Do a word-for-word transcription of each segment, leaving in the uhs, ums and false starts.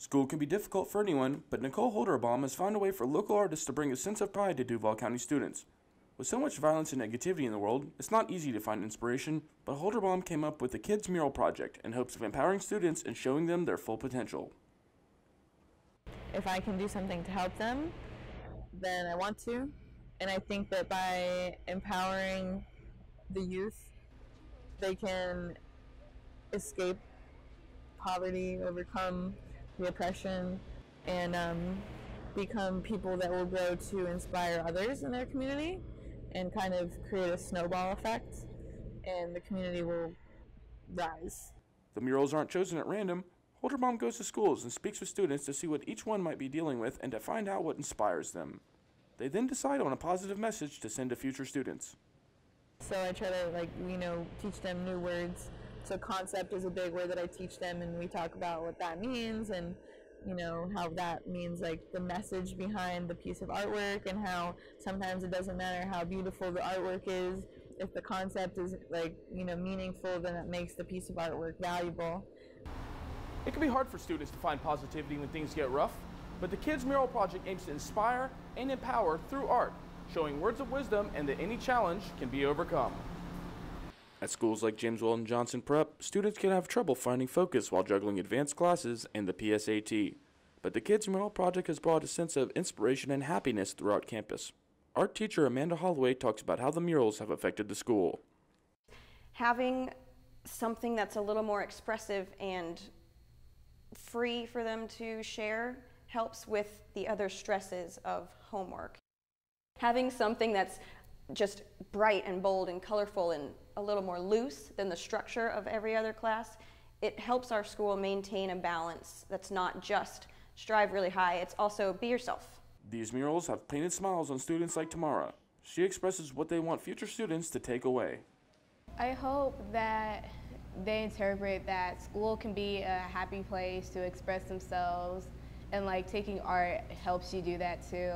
School can be difficult for anyone, but Nicole Holderbaum has found a way for local artists to bring a sense of pride to Duval County students. With so much violence and negativity in the world, it's not easy to find inspiration, but Holderbaum came up with the Kids Mural Project in hopes of empowering students and showing them their full potential. If I can do something to help them, then I want to. And I think that by empowering the youth, they can escape poverty, overcome the oppression, and um, become people that will grow to inspire others in their community, and kind of create a snowball effect, and the community will rise. The murals aren't chosen at random. Holderbaum goes to schools and speaks with students to see what each one might be dealing with and to find out what inspires them. They then decide on a positive message to send to future students. So I try to, like, you know, teach them new words. So concept is a big word that I teach them, and we talk about what that means, and you know, how that means, like, the message behind the piece of artwork, and how sometimes it doesn't matter how beautiful the artwork is. If the concept is, like, you know, meaningful, then it makes the piece of artwork valuable. It can be hard for students to find positivity when things get rough, but the Kids Mural Project aims to inspire and empower through art, showing words of wisdom and that any challenge can be overcome. At schools like James Weldon Johnson Prep, students can have trouble finding focus while juggling advanced classes and the P S A T. But the Kids Mural Project has brought a sense of inspiration and happiness throughout campus. Art teacher Amanda Holloway talks about how the murals have affected the school. Having something that's a little more expressive and free for them to share helps with the other stresses of homework. Having something that's just bright and bold and colorful and a little more loose than the structure of every other class, it helps our school maintain a balance that's not just strive really high, it's also be yourself. These murals have painted smiles on students like Tamara. She expresses what they want future students to take away. I hope that they interpret that school can be a happy place to express themselves, and like taking art helps you do that too.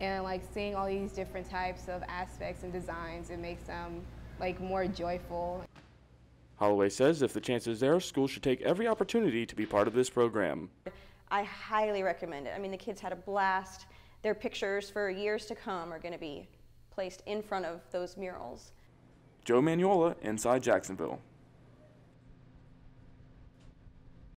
And like seeing all these different types of aspects and designs, it makes them like more joyful. Holloway says if the chance is there, schools should take every opportunity to be part of this program. I highly recommend it. I mean, the kids had a blast. Their pictures for years to come are going to be placed in front of those murals. Joe Manuola, Inside Jacksonville.